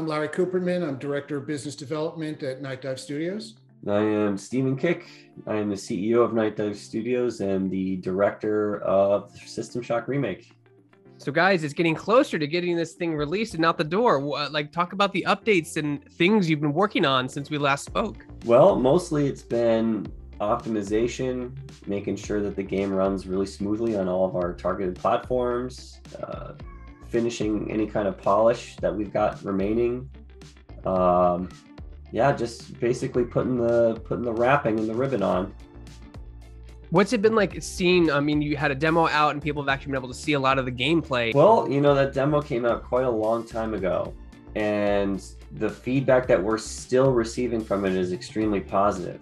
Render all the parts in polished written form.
I'm Larry Cooperman. I'm Director of Business Development at Night Dive Studios. I am Steven Kick. I am the CEO of Night Dive Studios and the Director of System Shock Remake. So guys, it's getting closer to getting this thing released and out the door. Like, talk about the updates and things you've been working on since we last spoke. Well, mostly it's been optimization, making sure that the game runs really smoothly on all of our targeted platforms, finishing any kind of polish that we've got remaining. Yeah, just basically putting the wrapping and the ribbon on. What's it been like seeing? I mean, you had a demo out and people have actually been able to see a lot of the gameplay. Well, you know, that demo came out quite a long time ago, and the feedback that we're still receiving from it is extremely positive.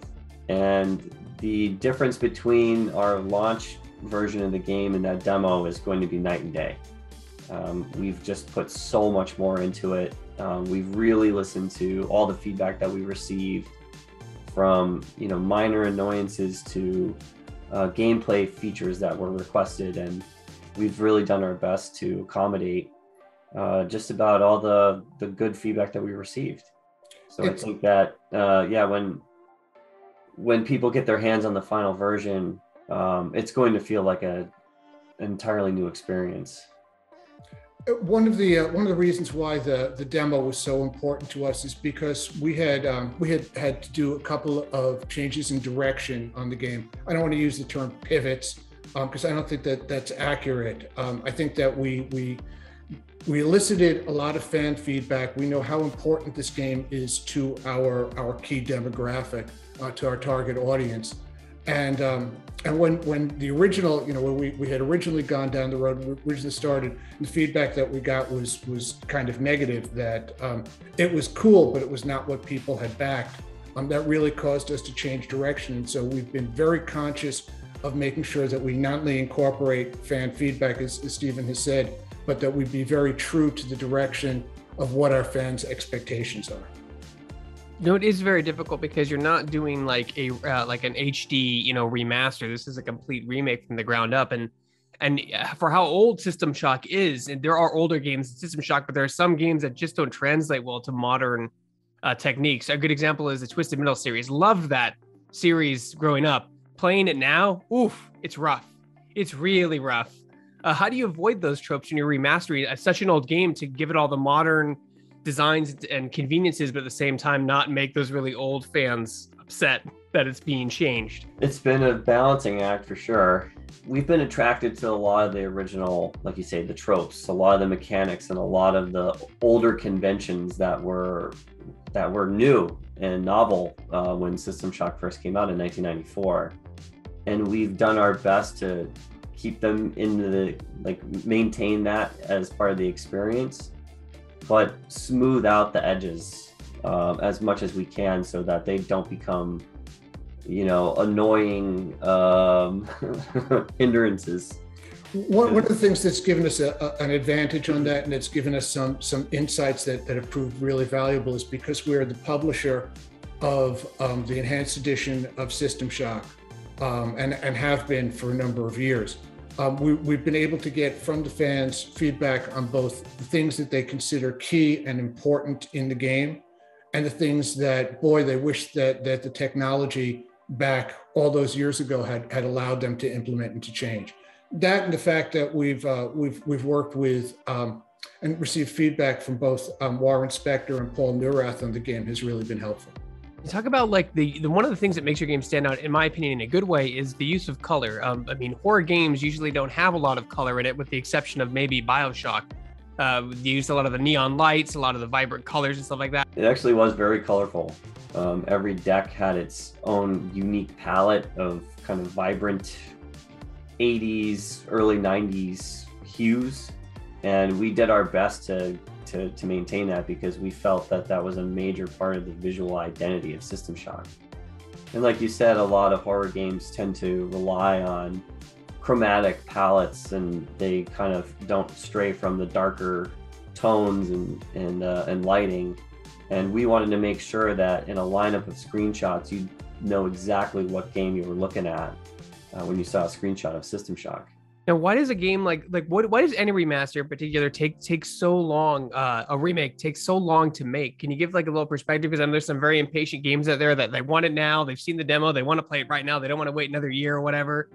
And the difference between our launch version of the game and that demo is going to be night and day. We've just put so much more into it. We've really listened to all the feedback that we received, from, you know, minor annoyances to gameplay features that were requested, and we've really done our best to accommodate just about all the good feedback that we received. So I think that when people get their hands on the final version, it's going to feel like an entirely new experience. One of the reasons why the demo was so important to us is because we had to do a couple of changes in direction on the game. I don't want to use the term pivots because I don't think that that's accurate. I think that we elicited a lot of fan feedback. We know how important this game is to our key demographic, to our target audience. And when the original, you know, when we had originally gone down the road, we originally started, the feedback that we got was kind of negative, that it was cool, but it was not what people had backed. That really caused us to change direction. And so we've been very conscious of making sure that we not only incorporate fan feedback, as Steven has said, but that we be very true to the direction of what our fans' expectations are. No, it is very difficult because you're not doing like a like an HD, you know, remaster. This is a complete remake from the ground up, and for how old System Shock is, and there are older games in System Shock, but there are some games that just don't translate well to modern techniques. A good example is the Twisted Metal series. Loved that series growing up. Playing it now, oof, it's rough. It's really rough. How do you avoid those tropes when you're remastering such an old game to give it all the modern designs and conveniences, but at the same time not make those really old fans upset that it's being changed? It's been a balancing act for sure. We've been attracted to a lot of the original, like you say, the tropes, a lot of the mechanics, and a lot of the older conventions that were new and novel when System Shock first came out in 1994. And we've done our best to keep them in the, like, maintain that as part of the experience, but smooth out the edges as much as we can so that they don't become, you know, annoying hindrances. One of the things that's given us an advantage on that, and it's given us some insights that have proved really valuable, is because we're the publisher of the enhanced edition of System Shock, and have been for a number of years. We've been able to get from the fans feedback on both the things that they consider key and important in the game, and the things that, boy, they wish that the technology back all those years ago had allowed them to implement and to change. That, and the fact that we've worked with and received feedback from both Warren Spector and Paul Neurath on the game has really been helpful. Talk about, like, the one of the things that makes your game stand out, in my opinion, in a good way, is the use of color. I mean, horror games usually don't have a lot of color in it, with the exception of maybe BioShock. They used a lot of the neon lights, a lot of the vibrant colors and stuff like that. It actually was very colorful. Every deck had its own unique palette of kind of vibrant 80s, early 90s hues. And we did our best to maintain that, because we felt that was a major part of the visual identity of System Shock. And like you said, a lot of horror games tend to rely on chromatic palettes, and they kind of don't stray from the darker tones and lighting. And we wanted to make sure that in a lineup of screenshots, you know exactly what game you were looking at when you saw a screenshot of System Shock. Now, why does a game like what? Why does any remaster in particular take so long? A remake takes so long to make. Can you give like a little perspective? Because I know there's some very impatient games out there that they want it now. They've seen the demo. They want to play it right now. They don't want to wait another year or whatever.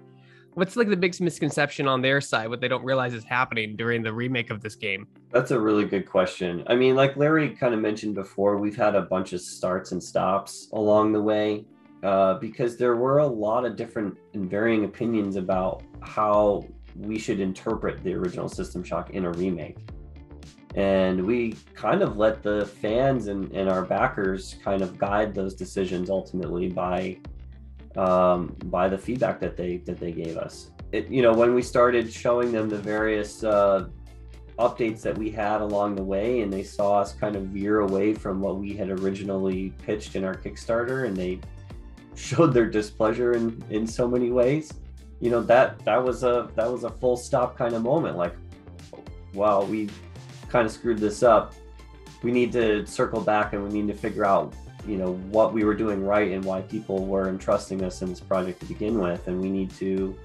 What's like the biggest misconception on their side? What they don't realize is happening during the remake of this game? That's a really good question. I mean, like Larry kind of mentioned before, we've had a bunch of starts and stops along the way. Because there were a lot of different and varying opinions about how we should interpret the original System Shock in a remake. And we kind of let the fans and our backers kind of guide those decisions ultimately by the feedback that they gave us. It, you know, when we started showing them the various updates that we had along the way, and they saw us kind of veer away from what we had originally pitched in our Kickstarter, and they showed their displeasure in so many ways, you know, that was a full stop kind of moment. Like, wow, we kind of screwed this up. We need to circle back and we need to figure out, you know, what we were doing right and why people were entrusting us in this project to begin with. And we need to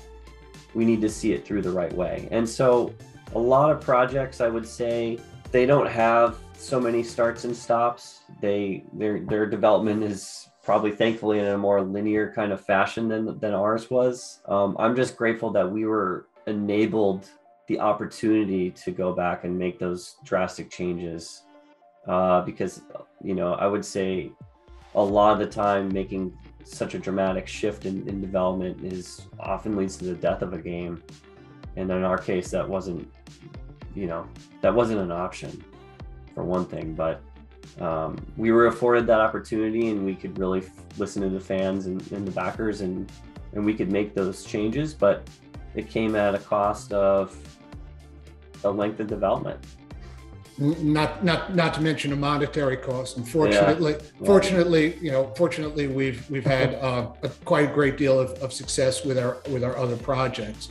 see it through the right way. And so a lot of projects, I would say, they don't have so many starts and stops. Their development is probably thankfully in a more linear kind of fashion than ours was. I'm just grateful that we were enabled the opportunity to go back and make those drastic changes. Because, you know, I would say a lot of the time making such a dramatic shift in development is often leads to the death of a game. And in our case, that wasn't an option for one thing, but we were afforded that opportunity, and we could really listen to the fans and the backers, and we could make those changes, but it came at a cost of the length of development. Not to mention a monetary cost. Unfortunately, fortunately, we've had quite a great deal of success with our other projects.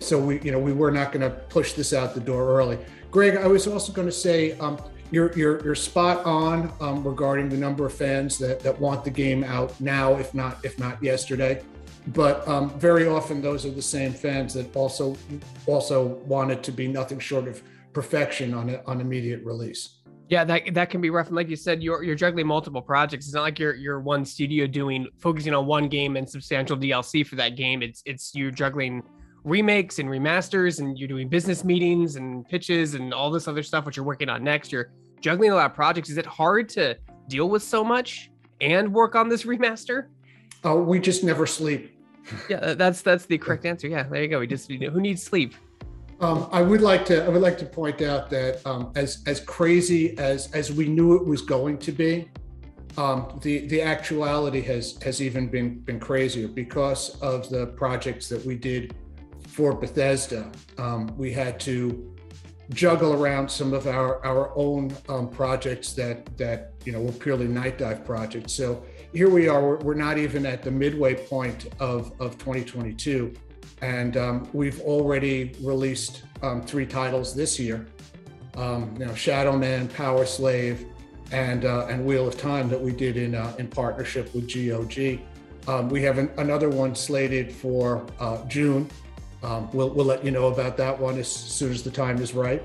So we were not going to push this out the door early. Greg, I was also going to say, You're spot on regarding the number of fans that want the game out now, if not yesterday. But very often those are the same fans that also want it to be nothing short of perfection on immediate release. Yeah, that can be rough. And like you said, you're juggling multiple projects. It's not like you're one studio focusing on one game and substantial DLC for that game. It's you're juggling remakes and remasters, and you're doing business meetings and pitches and all this other stuff, which you're working on next. You're juggling a lot of projects. Is it hard to deal with so much and work on this remaster? Oh, we just never sleep. Yeah, that's the correct answer. Yeah, there you go. Who needs sleep? I would like to point out that as crazy as we knew it was going to be, the actuality has even been crazier because of the projects that we did for Bethesda. We had to juggle around some of our own projects that you know were purely Night Dive projects. So here we are. We're not even at the midway point of 2022, and we've already released 3 titles this year. You know, Shadow Man, Power Slave, and Wheel of Time that we did in partnership with GOG. We have another one slated for June. We'll let you know about that one as soon as the time is right.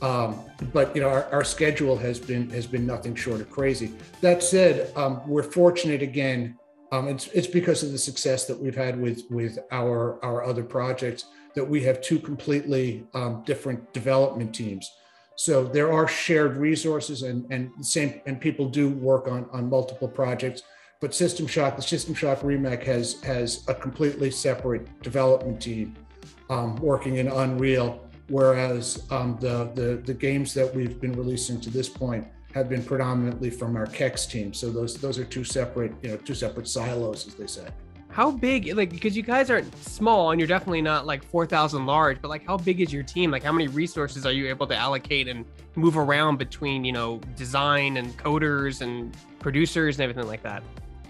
But you know, our schedule has been nothing short of crazy. That said, we're fortunate again. It's because of the success that we've had with our other projects that we have 2 completely different development teams. So there are shared resources and people do work on multiple projects. But the System Shock Remake has a completely separate development team working in Unreal, whereas the games that we've been releasing to this point have been predominantly from our Kex team. So those are 2 separate silos, as they say. How big, like, because you guys aren't small and you're definitely not like 4,000 large, but like how big is your team? Like how many resources are you able to allocate and move around between, you know, design and coders and producers and everything like that?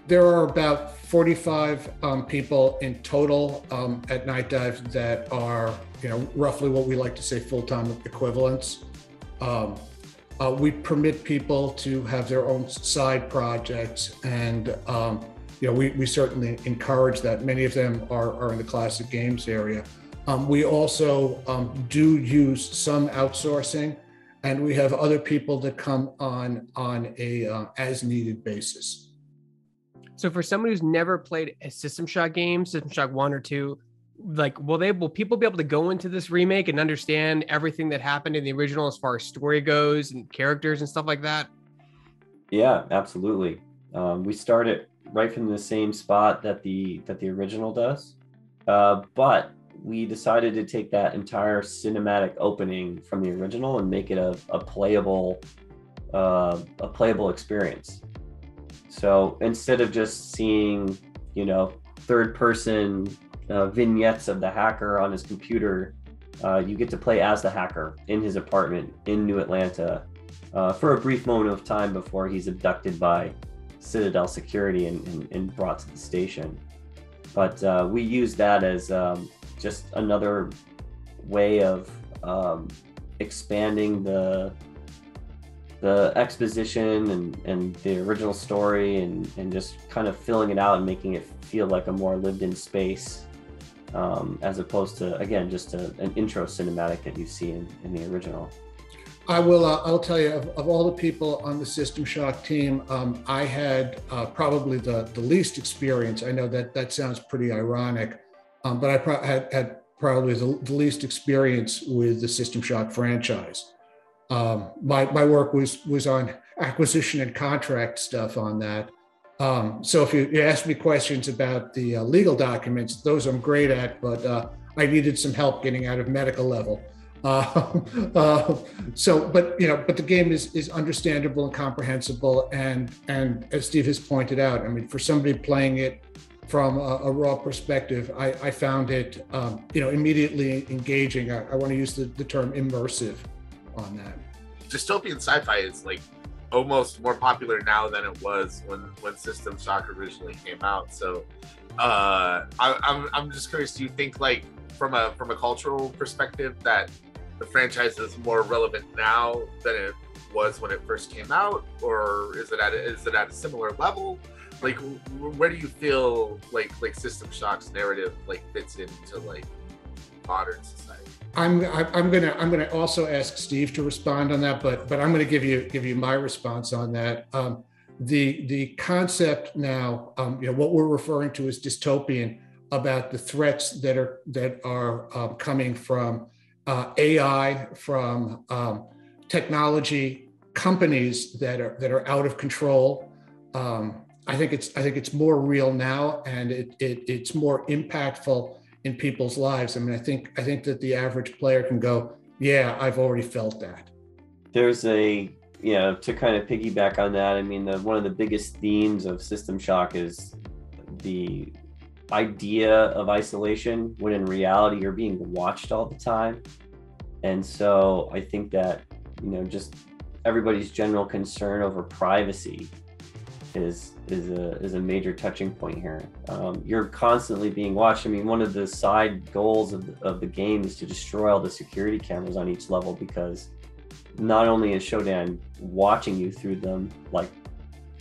There are about 45 people in total at Night Dive that are, you know, roughly what we like to say full-time equivalents. We permit people to have their own side projects, and you know, we certainly encourage that. Many of them are in the classic games area, We also do use some outsourcing, and we have other people that come on a as needed basis. So for someone who's never played a System Shock game, System Shock 1 or 2, like, will people be able to go into this remake and understand everything that happened in the original as far as story goes and characters and stuff like that? Yeah, absolutely. We start it right from the same spot that the original does, but we decided to take that entire cinematic opening from the original and make it a playable experience. So instead of just seeing, you know, third person vignettes of the hacker on his computer, you get to play as the hacker in his apartment in New Atlanta for a brief moment of time before he's abducted by Citadel Security and brought to the station. But we use that as just another way of expanding the exposition and the original story and just kind of filling it out and making it feel like a more lived-in space, as opposed to, again, just an intro cinematic that you see in the original. I will, I'll tell you, of all the people on the System Shock team, I had probably the least experience. I know that sounds pretty ironic, but I had probably the least experience with the System Shock franchise. My work was on acquisition and contract stuff on that. So if you ask me questions about the legal documents, those I'm great at, but I needed some help getting out of medical level. But the game is understandable and comprehensible, and as Steve has pointed out, I mean, for somebody playing it from a raw perspective, I found it immediately engaging. I want to use the term immersive on that. Dystopian sci-fi is like almost more popular now than it was when System Shock originally came out. So I'm just curious, do you think, like, from a cultural perspective, that the franchise is more relevant now than it was when it first came out, or is it at a similar level? Like, where do you feel like System Shock's narrative fits into modern society? I'm gonna also ask Steve to respond on that, but I'm gonna give you my response on that. The concept now, what we're referring to as dystopian, about the threats that are coming from AI, from technology companies that are out of control. I think it's more real now, and it's more impactful in people's lives. I mean, I think that the average player can go, yeah, I've already felt that. There's to kind of piggyback on that, I mean, one of the biggest themes of System Shock is the idea of isolation, when in reality you're being watched all the time. And so I think that, just everybody's general concern over privacy is a major touching point here. You're constantly being watched. I mean, one of the side goals of the game is to destroy all the security cameras on each level, because not only is Shodan watching you through them like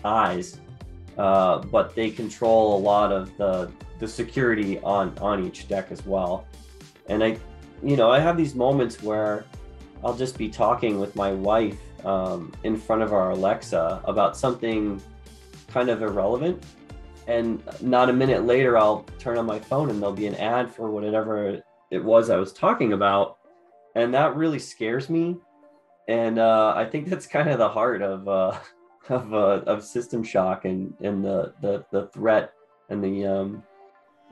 eyes, but they control a lot of the security on each deck as well. And I have these moments where I'll just be talking with my wife in front of our Alexa about something kind of irrelevant, and not a minute later I'll turn on my phone and there'll be an ad for whatever it was I was talking about, and that really scares me. And I think that's kind of the heart of System Shock and the threat and the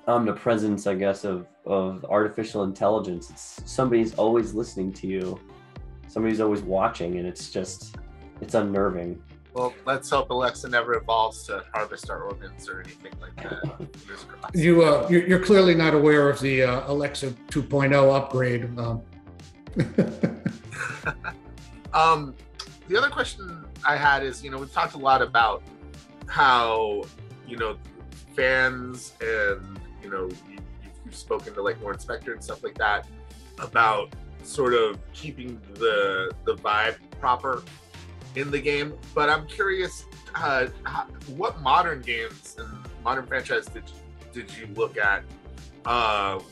omnipresence, I guess, of artificial intelligence. It's somebody's always listening to you, somebody's always watching, and it's unnerving. Well, let's hope Alexa never evolves to harvest our organs or anything like that. You're clearly not aware of the Alexa 2.0 upgrade. The other question I had is, we've talked a lot about how, fans, and, you've spoken to Warren Spector and stuff like that about sort of keeping the vibe proper in the game. But I'm curious, what modern games and modern franchise did you look at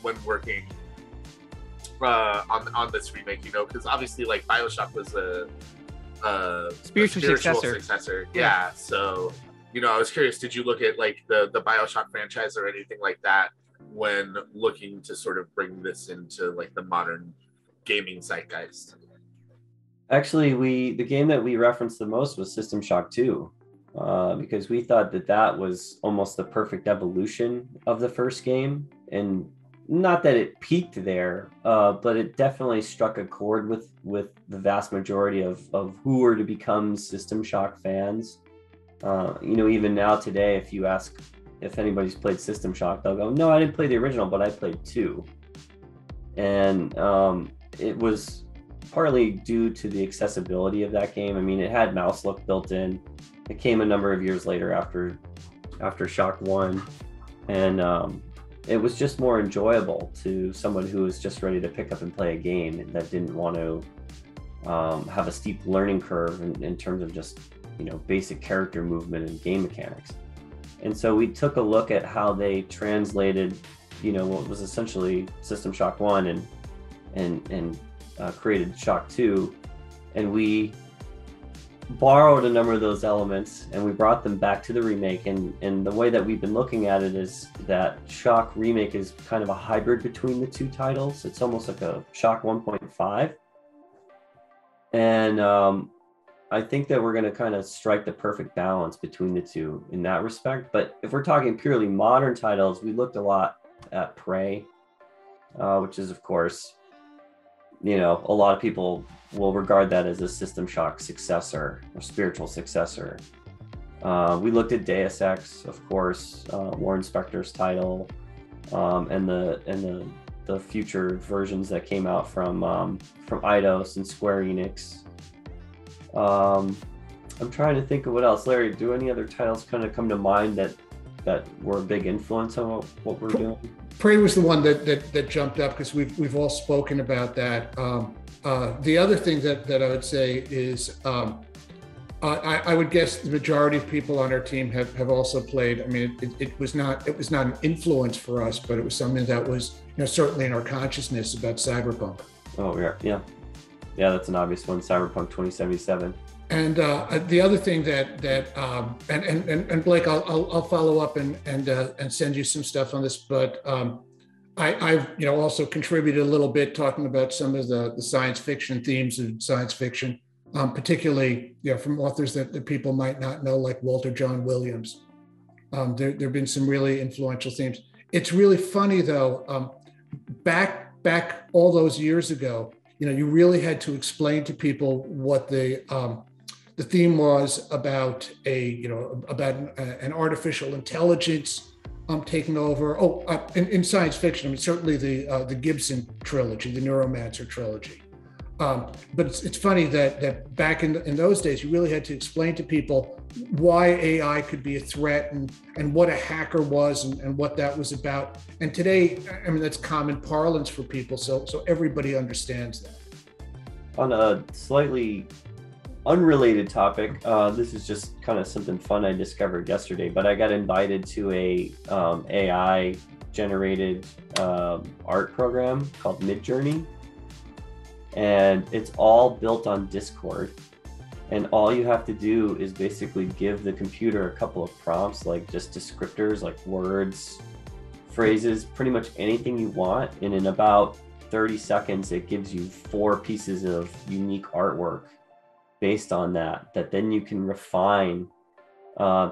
when working on this remake, you know, because obviously like BioShock was a spiritual successor. Yeah. So, you know, I was curious, did you look at like the BioShock franchise or anything like that when looking to sort of bring this into like the modern gaming zeitgeist? Actually, the game that we referenced the most was System Shock 2, because we thought that that was almost the perfect evolution of the first game. And not that it peaked there, but it definitely struck a chord with the vast majority of who were to become System Shock fans. You know, even now today, if you ask if anybody's played System Shock, they'll go, no, I didn't play the original, but I played 2. And it was partly due to the accessibility of that game. I mean, it had mouse look built in. It came a number of years later after Shock 1. And it was just more enjoyable to someone who was just ready to pick up and play a game that didn't want to have a steep learning curve in terms of just, you know, basic character movement and game mechanics. And so we took a look at how they translated, you know, what was essentially System Shock 1 and created Shock 2, and we borrowed a number of those elements and we brought them back to the remake. And the way that we've been looking at it is that Shock Remake is kind of a hybrid between the two titles. It's almost like a Shock 1.5. And I think that we're going to kind of strike the perfect balance between the two in that respect. But if we're talking purely modern titles, we looked a lot at Prey, which is, of course, you know, a lot of people will regard that as a System Shock successor or spiritual successor. We looked at Deus Ex, of course, Warren Spector's title, and the future versions that came out from Eidos and Square Enix. I'm trying to think of what else. Larry, do any other titles kind of come to mind that were a big influence on what we're doing? Prey was the one that jumped up because we've all spoken about that. The other thing that I would say is I would guess the majority of people on our team have also played. I mean, it was not an influence for us, but it was something that was, you know, certainly in our consciousness about Cyberpunk. Oh yeah, yeah. Yeah, that's an obvious one, Cyberpunk 2077. And the other thing that Blake, I'll follow up and send you some stuff on this, but I've, you know, also contributed a little bit talking about some of the science fiction themes of science fiction, particularly, you know, from authors that people might not know, like Walter John Williams. There've been some really influential themes. It's really funny though, back all those years ago, you know, you really had to explain to people what the theme was about an artificial intelligence taking over. Oh, in science fiction, I mean, certainly the Gibson trilogy, the Neuromancer trilogy. But it's funny that back in those days, you really had to explain to people why AI could be a threat and what a hacker was and what that was about. And today, I mean, that's common parlance for people, so everybody understands that. On a slightly unrelated topic, this is just kind of something fun I discovered yesterday, but I got invited to a AI-generated art program called Midjourney. And it's all built on Discord. And all you have to do is basically give the computer a couple of prompts, like just descriptors, like words, phrases, pretty much anything you want. And in about 30 seconds, it gives you 4 pieces of unique artwork based on that then you can refine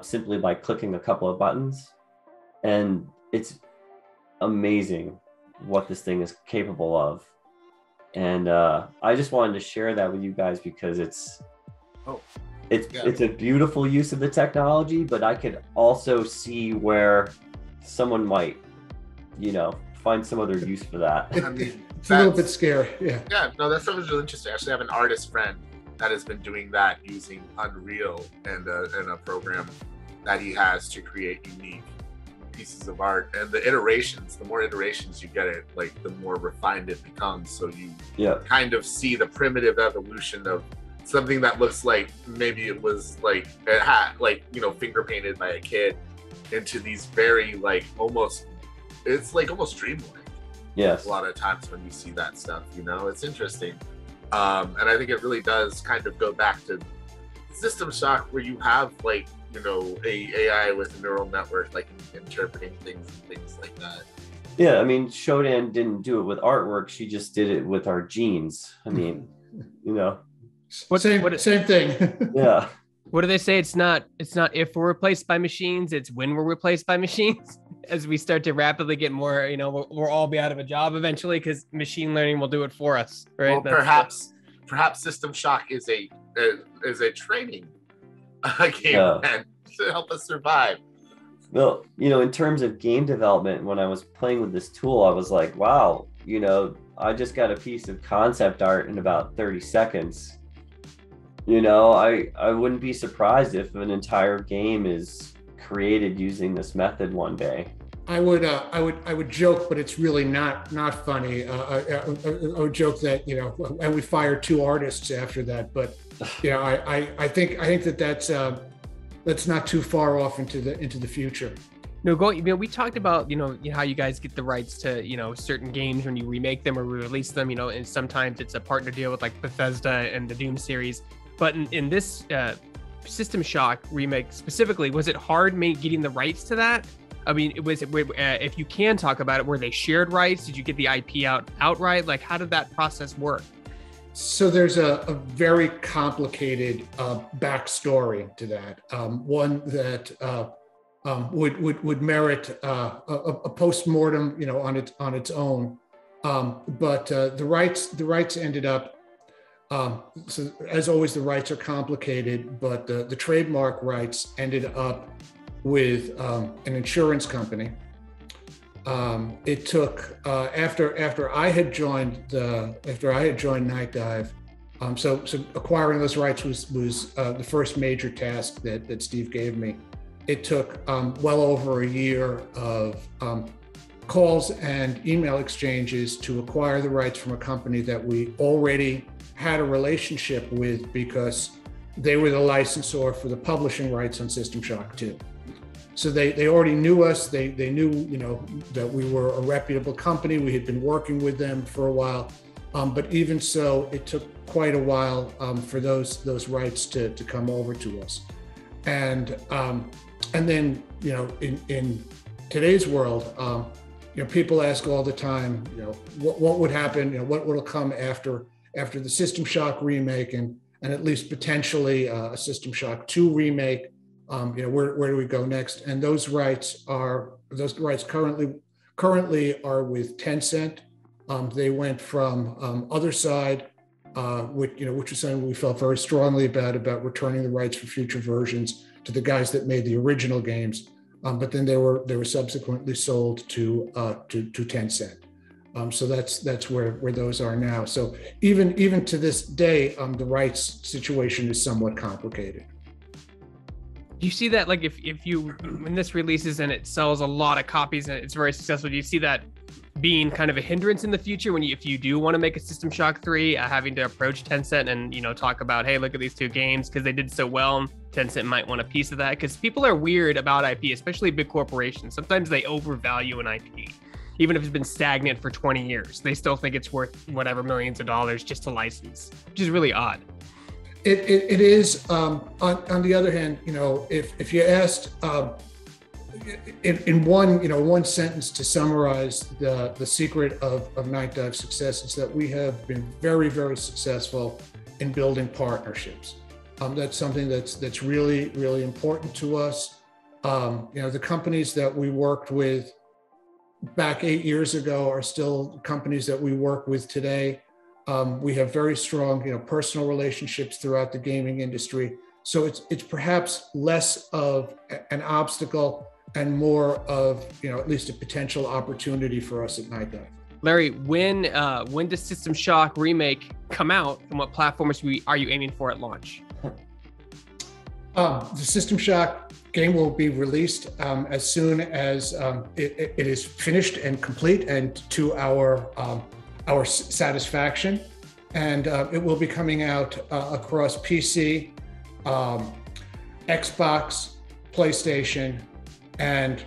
simply by clicking a couple of buttons. And it's amazing what this thing is capable of. And I just wanted to share that with you guys because it's a beautiful use of the technology, but I could also see where someone might, you know, find some other use for that. I mean, it's a little bit scary. Yeah. Yeah. No, that stuff is really interesting. I actually have an artist friend that has been doing that using Unreal and a program that he has to create unique pieces of art, and the more iterations you get it, like the more refined it becomes. So you kind of see the primitive evolution of something that looks like maybe it was like a hat, like, you know, finger painted by a kid, into these very like almost dreamlike. Yes. A lot of times when you see that stuff, you know, it's interesting. And I think it really does kind of go back to System Shock, where you have, like, you know, AI with a neural network, like interpreting things and things like that. Yeah, I mean, Shodan didn't do it with artwork. She just did it with our genes. I mean, you know. Same thing. Yeah. What do they say? It's not if we're replaced by machines, it's when we're replaced by machines. As we start to rapidly get more, you know, we'll all be out of a job eventually because machine learning will do it for us, right? Well, perhaps System Shock is a training game to help us survive. Well, you know, in terms of game development, when I was playing with this tool, I was like, wow, you know, I just got a piece of concept art in about 30 seconds. You know, I wouldn't be surprised if an entire game is created using this method one day. I would joke, but it's really not funny. I would joke that, you know, and we fired two artists after that. But you know, I think that's not too far off into the future. No, going, you know, we talked about, you know, how you guys get the rights to, you know, certain games when you remake them or release them. You know, and sometimes it's a partner deal with like Bethesda and the Doom series. But in this System Shock remake specifically, was it hard getting the rights to that? I mean, if you can talk about it, were they shared rights? Did you get the IP out outright? Like, how did that process work? So there's a very complicated backstory to that. One that would merit a postmortem, you know, on its own. But the rights ended up. So as always, the rights are complicated, but the trademark rights ended up with an insurance company. It took after I had joined Night Dive. So acquiring those rights was the first major task that Steve gave me. It took well over a year of calls and email exchanges to acquire the rights from a company that we already had a relationship with, because they were the licensor for the publishing rights on System Shock 2. So they already knew us. They knew, you know, that we were a reputable company. We had been working with them for a while. But even so, it took quite a while for those rights to come over to us. And then, you know, in today's world, you know, people ask all the time, you know, what would happen, you know, what will come after the System Shock remake and at least potentially a System Shock 2 remake, you know, where do we go next? And those rights currently are with Tencent. They went from Other Side, which is something we felt very strongly about returning the rights for future versions to the guys that made the original games, but then they were subsequently sold to Tencent. So that's where those are now. So even to this day, the rights situation is somewhat complicated. You see that, like, when this releases and it sells a lot of copies and it's very successful, do you see that being kind of a hindrance in the future when if you do want to make a System Shock 3, having to approach Tencent and, you know, talk about, hey, look at these two games because they did so well, Tencent might want a piece of that? Because people are weird about IP, especially big corporations. Sometimes they overvalue an IP. Even if it's been stagnant for 20 years, they still think it's worth whatever millions of dollars just to license, which is really odd. It is. On the other hand, you know, if you asked in one, you know, one sentence to summarize the secret of Night Dive's success, is that we have been very, very successful in building partnerships. That's something that's really, really important to us. You know, the companies that we worked with back 8 years ago are still companies that we work with today. We have very strong, you know, personal relationships throughout the gaming industry. So it's perhaps less of an obstacle and more of, you know, at least a potential opportunity for us at Night Dive. Larry, when does System Shock Remake come out, and what platforms are you aiming for at launch? The System Shock game will be released as soon as it is finished and complete, and to our satisfaction. And it will be coming out across PC, Xbox, PlayStation, and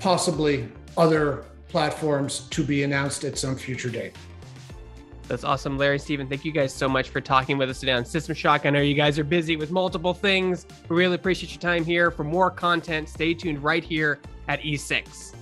possibly other platforms to be announced at some future date. That's awesome, Larry, Steven. Thank you guys so much for talking with us today on System Shock. I know you guys are busy with multiple things. We really appreciate your time here. For more content, stay tuned right here at E6.